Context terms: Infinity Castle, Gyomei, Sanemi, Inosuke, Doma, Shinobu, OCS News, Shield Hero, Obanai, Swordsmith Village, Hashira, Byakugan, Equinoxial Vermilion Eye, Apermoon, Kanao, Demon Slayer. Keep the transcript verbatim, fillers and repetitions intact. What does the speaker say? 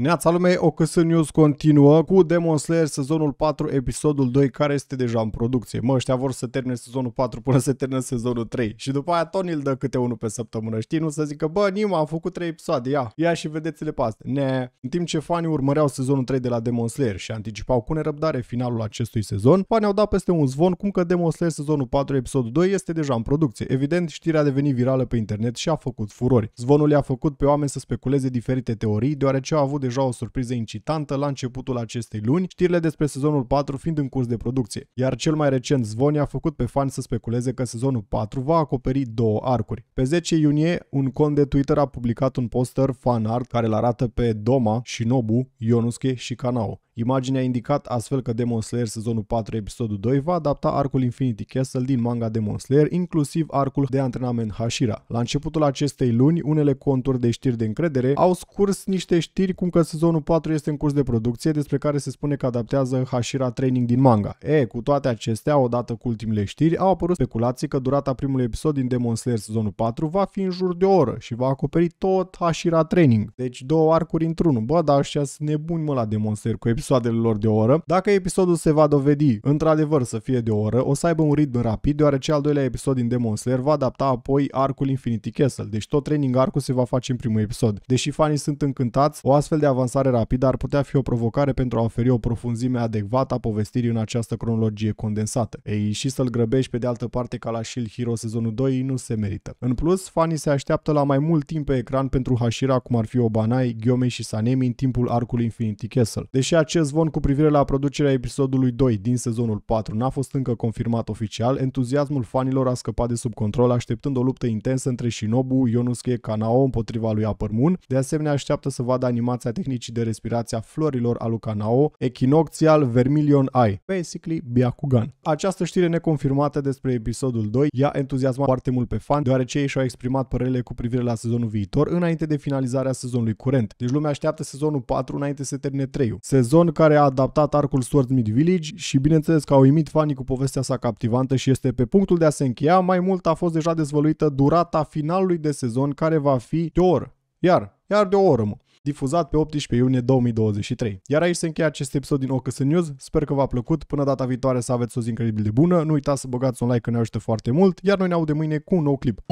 Neața lumei, O C S News continuă cu Demon Slayer sezonul patru, episodul doi, care este deja în producție. Mă, ăștia vor să termine sezonul patru până să termine sezonul trei. Și după aia Tony îl dă câte unul pe săptămână, știi? Nu să zică, bă, Nima, am făcut trei episoade, ia, ia și vedeți-le pe astea. Ne. În timp ce fanii urmăreau sezonul trei de la Demon Slayer și anticipau cu nerăbdare finalul acestui sezon, fanii au dat peste un zvon cum că Demon Slayer sezonul patru, episodul doi, este deja în producție. Evident, știrea a devenit virală pe internet și a făcut furori. Zvonul i-a făcut pe oameni să speculeze diferite teorii, deoarece au avut deja o surpriză incitantă la începutul acestei luni, știrile despre sezonul patru fiind în curs de producție. Iar cel mai recent zvon i-a făcut pe fani să speculeze că sezonul patru va acoperi două arcuri. Pe zece iunie, un cont de Twitter a publicat un poster fan art care îl arată pe Doma, Shinobu, Inosuke și Kanao. Imaginea a indicat astfel că Demon Slayer sezonul patru, episodul doi, va adapta arcul Infinity Castle din manga Demon Slayer, inclusiv arcul de antrenament Hashira. La începutul acestei luni, unele conturi de știri de încredere au scurs niște știri cum că sezonul patru este în curs de producție, despre care se spune că adaptează Hashira Training din manga. E, cu toate acestea, odată cu ultimele știri, au apărut speculații că durata primului episod din Demon Slayer sezonul patru va fi în jur de o oră și va acoperi tot Hashira Training. Deci două arcuri într-unul. Bă, dar ăștia sunt nebuni, mă, la Demon Slayer cu episod lor de o oră. Dacă episodul se va dovedi într-adevăr să fie de o oră, o să aibă un ritm rapid, deoarece al doilea episod din Demon Slayer va adapta apoi arcul Infinity Castle, deci tot training arcul se va face în primul episod. Deși fanii sunt încântați, o astfel de avansare rapidă ar putea fi o provocare pentru a oferi o profunzime adecvată a povestirii în această cronologie condensată. Ei, și să-l grăbești pe de altă parte ca la Shield Hero sezonul doi nu se merită. În plus, fanii se așteaptă la mai mult timp pe ecran pentru Hashira, cum ar fi Obanai, Gyomei și Sanemi în timpul arcului Infinity Castle. Deși acest zvon cu privire la producerea episodului doi din sezonul patru n-a fost încă confirmat oficial, entuziasmul fanilor a scăpat de sub control, așteptând o luptă intensă între Shinobu, Inosuke, Kanao împotriva lui Apermoon. De asemenea, așteaptă să vadă animația tehnicii de respirație a florilor a lui Kanao, Equinoxial Vermilion Eye, basically Byakugan. Această știre neconfirmată despre episodul doi i-a entuziasmat foarte mult pe fani, deoarece ei și-au exprimat părerile cu privire la sezonul viitor înainte de finalizarea sezonului curent. Deci lumea așteaptă sezonul patru înainte să termine trei-ul. Sezon care a adaptat arcul Swordsmith Village și bineînțeles că au uimit fanii cu povestea sa captivantă și este pe punctul de a se încheia. Mai mult, a fost deja dezvăluită durata finalului de sezon, care va fi de o oră. Iar, iar de o oră, mă. Difuzat pe optsprezece iunie două mii douăzeci și trei. Iar aici se încheie acest episod din O C S News. Sper că v-a plăcut. Până data viitoare să aveți o zi incredibil de bună. Nu uitați să băgați un like, că ne ajută foarte mult. Iar noi ne audem mâine cu un nou clip.